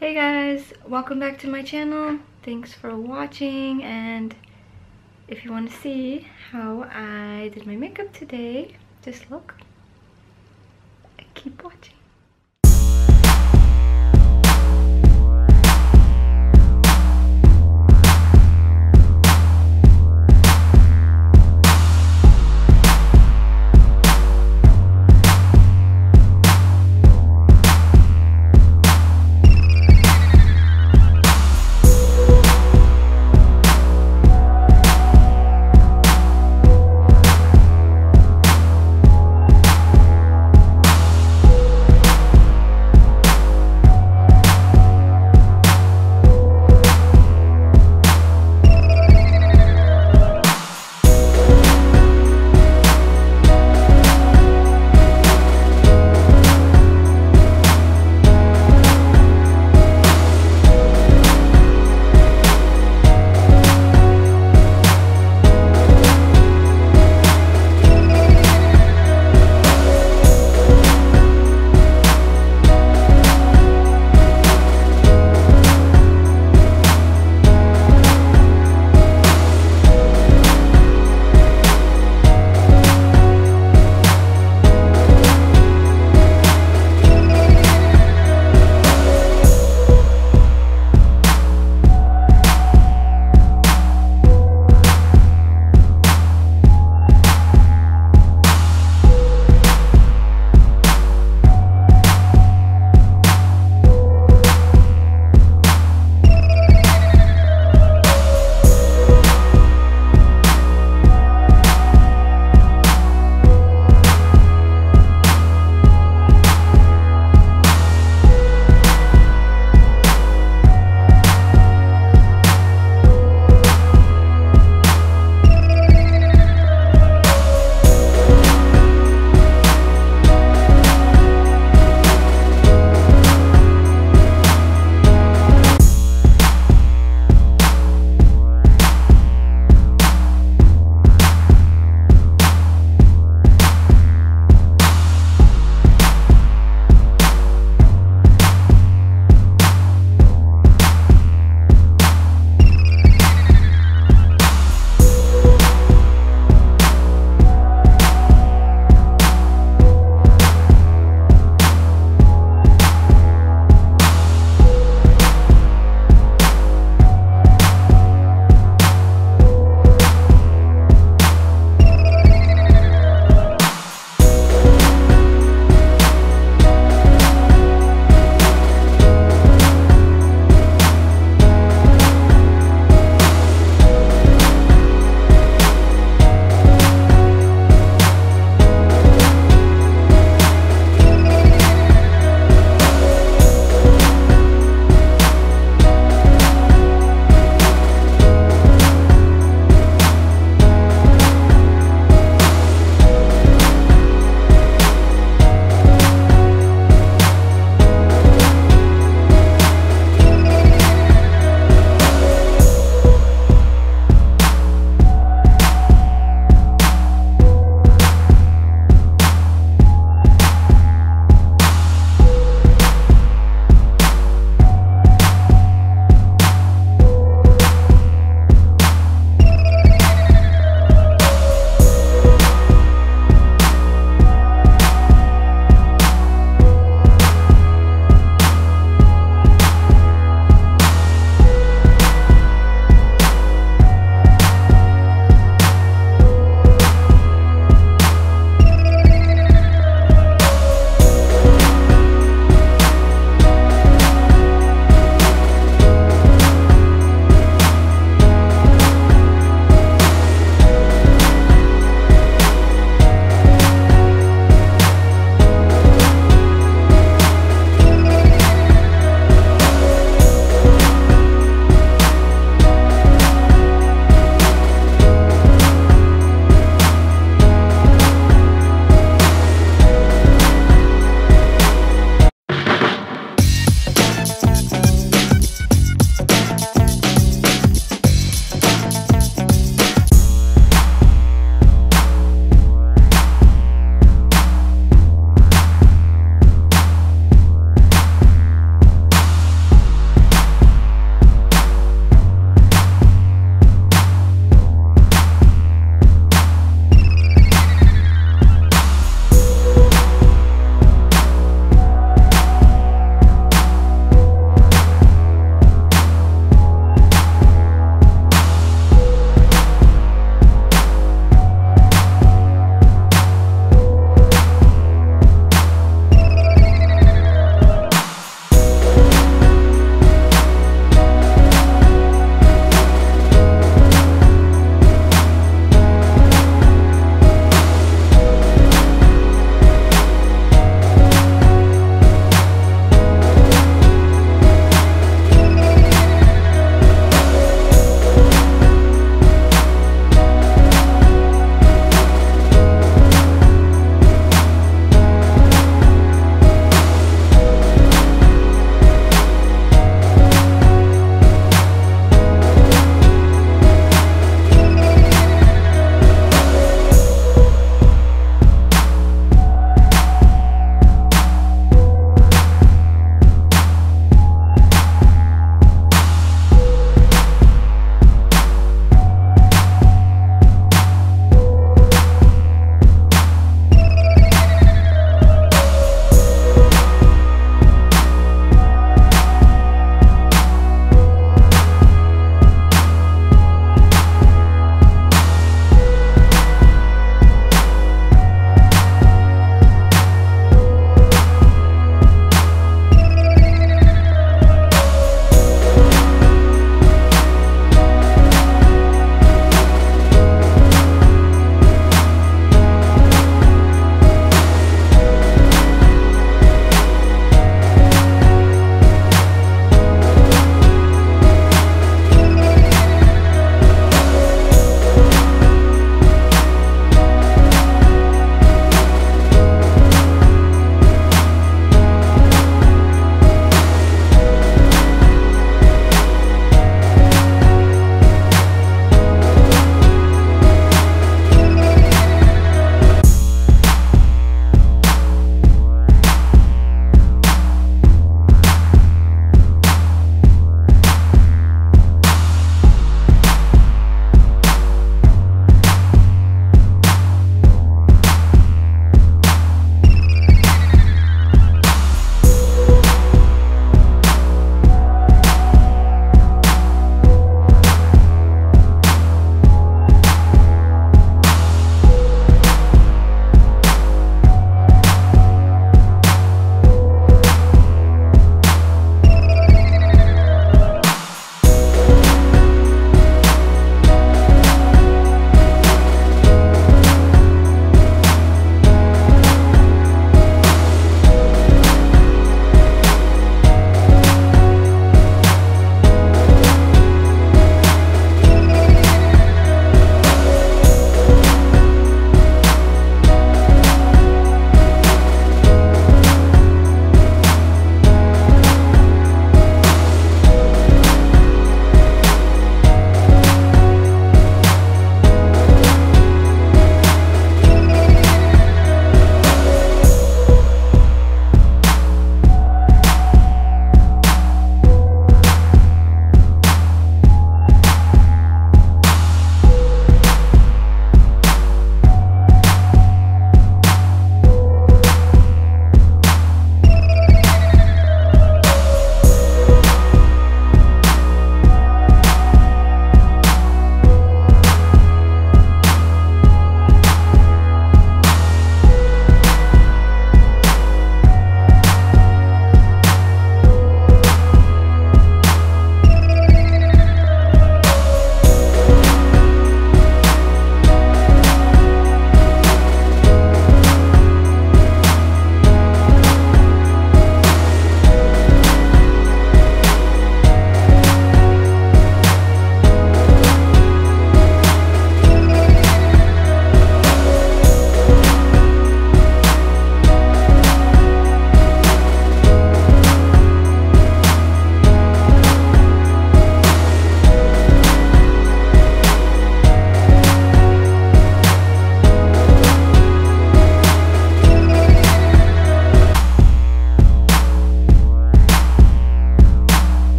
Hey guys, welcome back to my channel. Thanks for watching, and if you want to see how I did my makeup today, just look and keep watching.